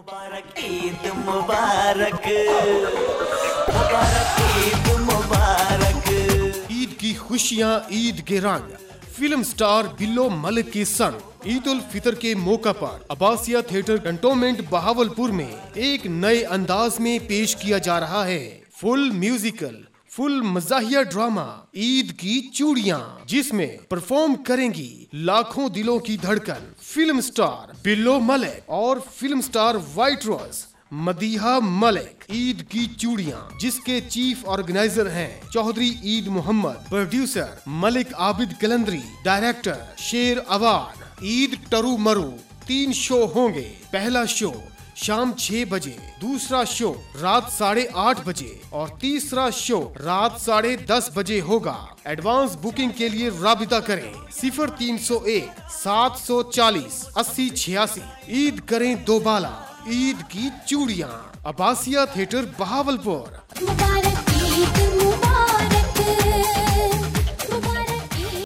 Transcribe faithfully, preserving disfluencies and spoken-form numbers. मुबारक ईद मुबारक मुबारक ईद मुबारक। ईद की खुशियां, ईद के रंग। फिल्म स्टार बिल्लो मलिक के संग ईद उल फितर के मौका पर अबासिया थिएटर कंटोनमेंट बहावलपुर में एक नए अंदाज में पेश किया जा रहा है फुल म्यूजिकल फुल मजाहिया ड्रामा ईद की चूड़ियां, जिसमें परफॉर्म करेंगी लाखों दिलों की धड़कन फिल्म स्टार बिल्लो मलिक और फिल्म स्टार व्हाइट रोज मदीहा मलिक। ईद की चूड़ियां जिसके चीफ ऑर्गेनाइजर हैं चौधरी ईद मोहम्मद, प्रोड्यूसर मलिक आबिद कलंदरी, डायरेक्टर शेर अवार। ईद टरू मरू तीन शो होंगे। पहला शो शाम छह बजे, दूसरा शो रात साढ़े आठ बजे और तीसरा शो रात साढ़े दस बजे होगा। एडवांस बुकिंग के लिए राबिता करें सिफर तीन सौ एक सात सौ चालीस अस्सी छियासी। ईद करें दोबाला ईद की चूड़ियां, अबासिया थिएटर बहावलपुर।